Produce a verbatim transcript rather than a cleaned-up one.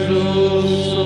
Jesus.